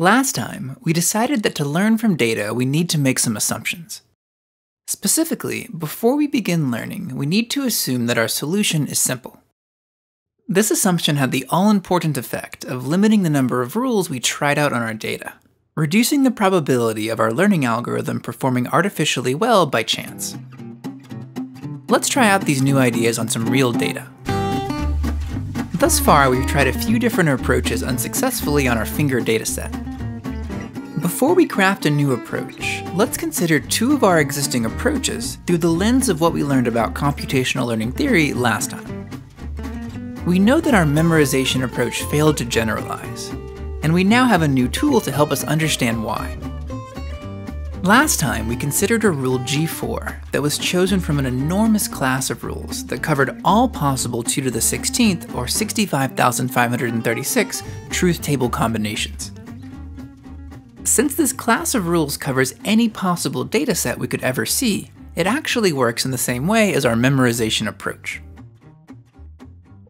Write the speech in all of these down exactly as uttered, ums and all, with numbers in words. Last time, we decided that to learn from data, we need to make some assumptions. Specifically, before we begin learning, we need to assume that our solution is simple. This assumption had the all-important effect of limiting the number of rules we tried out on our data, reducing the probability of our learning algorithm performing artificially well by chance. Let's try out these new ideas on some real data. Thus far, we've tried a few different approaches unsuccessfully on our finger dataset. Before we craft a new approach, let's consider two of our existing approaches through the lens of what we learned about computational learning theory last time. We know that our memorization approach failed to generalize, and we now have a new tool to help us understand why. Last time, we considered a rule G four that was chosen from an enormous class of rules that covered all possible two to the sixteenth or sixty-five thousand five hundred thirty-six truth table combinations. Since this class of rules covers any possible dataset we could ever see, it actually works in the same way as our memorization approach.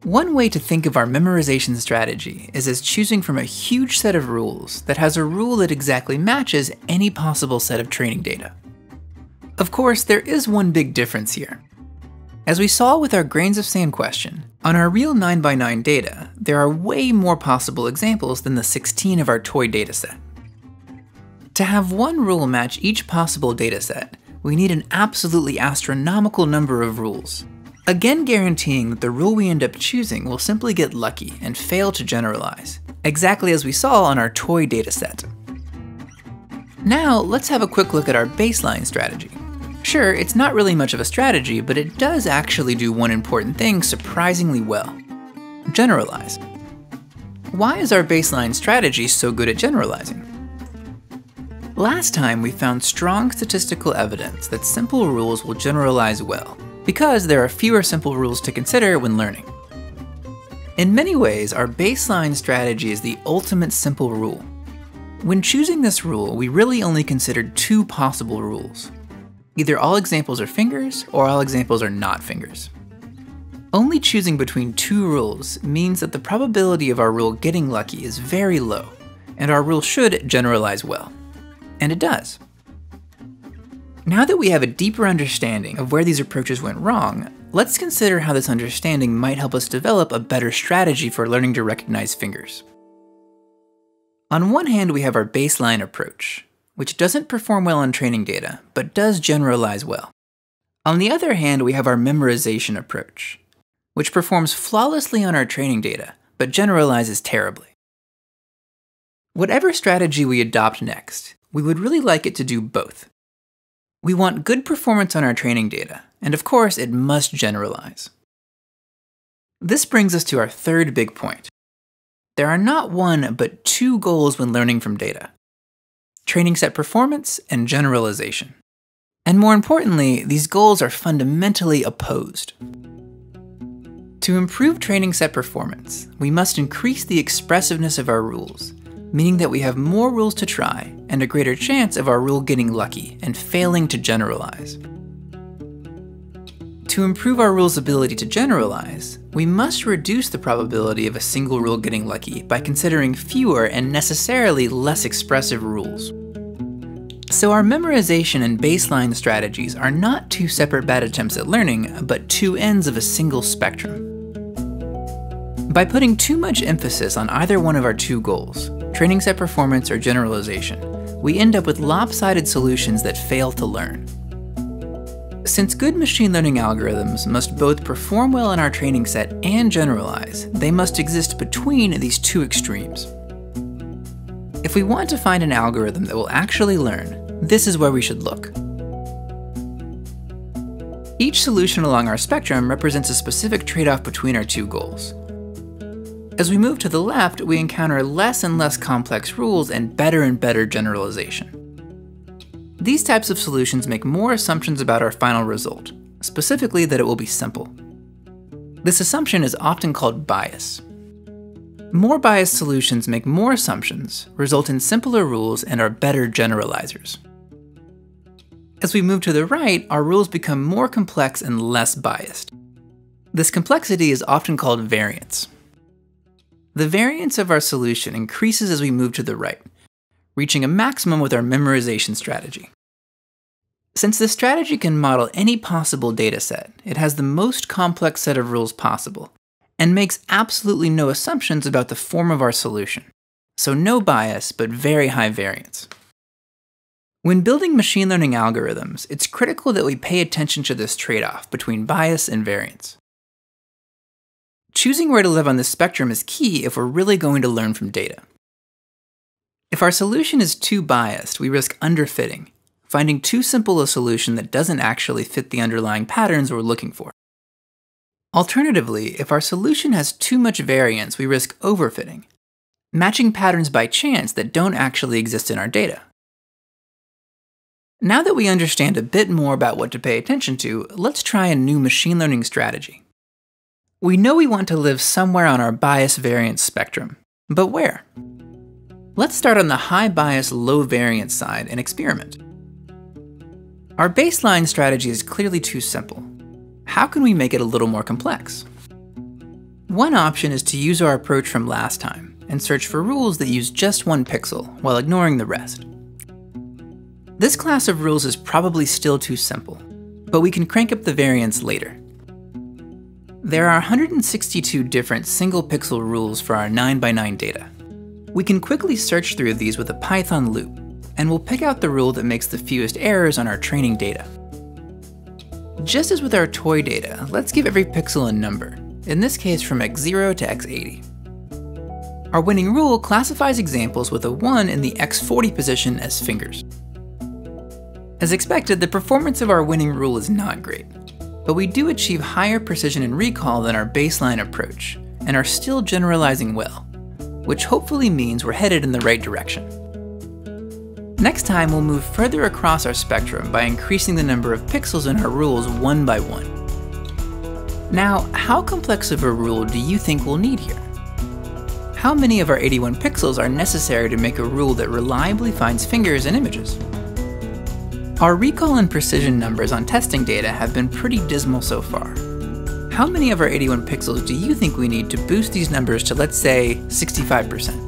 One way to think of our memorization strategy is as choosing from a huge set of rules that has a rule that exactly matches any possible set of training data. Of course, there is one big difference here. As we saw with our grains of sand question, on our real nine by nine data, there are way more possible examples than the sixteen of our toy dataset. To have one rule match each possible dataset, we need an absolutely astronomical number of rules. Again guaranteeing that the rule we end up choosing will simply get lucky and fail to generalize, exactly as we saw on our toy dataset. Now let's have a quick look at our baseline strategy. Sure, it's not really much of a strategy, but it does actually do one important thing surprisingly well. Generalize. Why is our baseline strategy so good at generalizing? Last time we found strong statistical evidence that simple rules will generalize well, because there are fewer simple rules to consider when learning. In many ways, our baseline strategy is the ultimate simple rule. When choosing this rule, we really only considered two possible rules. Either all examples are fingers, or all examples are not fingers. Only choosing between two rules means that the probability of our rule getting lucky is very low, and our rule should generalize well. And it does. Now that we have a deeper understanding of where these approaches went wrong, let's consider how this understanding might help us develop a better strategy for learning to recognize fingers. On one hand, we have our baseline approach, which doesn't perform well on training data, but does generalize well. On the other hand, we have our memorization approach, which performs flawlessly on our training data, but generalizes terribly. Whatever strategy we adopt next, we would really like it to do both. We want good performance on our training data, and of course, it must generalize. This brings us to our third big point. There are not one, but two goals when learning from data: training set performance and generalization. And more importantly, these goals are fundamentally opposed. To improve training set performance, we must increase the expressiveness of our rules, meaning that we have more rules to try and a greater chance of our rule getting lucky and failing to generalize. To improve our rule's ability to generalize, we must reduce the probability of a single rule getting lucky by considering fewer and necessarily less expressive rules. So our memorization and baseline strategies are not two separate bad attempts at learning, but two ends of a single spectrum. By putting too much emphasis on either one of our two goals, training set performance or generalization, we end up with lopsided solutions that fail to learn. Since good machine learning algorithms must both perform well in our training set and generalize, they must exist between these two extremes. If we want to find an algorithm that will actually learn, this is where we should look. Each solution along our spectrum represents a specific trade-off between our two goals. As we move to the left, we encounter less and less complex rules and better and better generalization. These types of solutions make more assumptions about our final result, specifically that it will be simple. This assumption is often called bias. More biased solutions make more assumptions, result in simpler rules, and are better generalizers. As we move to the right, our rules become more complex and less biased. This complexity is often called variance. The variance of our solution increases as we move to the right, reaching a maximum with our memorization strategy. Since this strategy can model any possible dataset, it has the most complex set of rules possible, and makes absolutely no assumptions about the form of our solution. So no bias, but very high variance. When building machine learning algorithms, it's critical that we pay attention to this trade-off between bias and variance. Choosing where to live on this spectrum is key if we're really going to learn from data. If our solution is too biased, we risk underfitting, finding too simple a solution that doesn't actually fit the underlying patterns we're looking for. Alternatively, if our solution has too much variance, we risk overfitting, matching patterns by chance that don't actually exist in our data. Now that we understand a bit more about what to pay attention to, let's try a new machine learning strategy. We know we want to live somewhere on our bias variance spectrum, but where? Let's start on the high bias, low variance side and experiment. Our baseline strategy is clearly too simple. How can we make it a little more complex? One option is to use our approach from last time and search for rules that use just one pixel while ignoring the rest. This class of rules is probably still too simple, but we can crank up the variance later. There are one hundred sixty-two different single pixel rules for our nine by nine data. We can quickly search through these with a Python loop, and we'll pick out the rule that makes the fewest errors on our training data. Just as with our toy data, let's give every pixel a number, in this case from x zero to x eighty. Our winning rule classifies examples with a one in the x forty position as fingers. As expected, the performance of our winning rule is not great, but we do achieve higher precision and recall than our baseline approach, and are still generalizing well, which hopefully means we're headed in the right direction. Next time, we'll move further across our spectrum by increasing the number of pixels in our rules one by one. Now, how complex of a rule do you think we'll need here? How many of our eighty-one pixels are necessary to make a rule that reliably finds fingers and images? Our recall and precision numbers on testing data have been pretty dismal so far. How many of our eighty-one pixels do you think we need to boost these numbers to, let's say, sixty-five percent?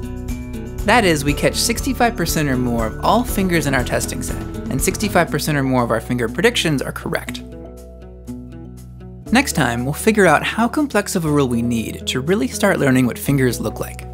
That is, we catch sixty-five percent or more of all fingers in our testing set, and sixty-five percent or more of our finger predictions are correct. Next time, we'll figure out how complex of a rule we need to really start learning what fingers look like.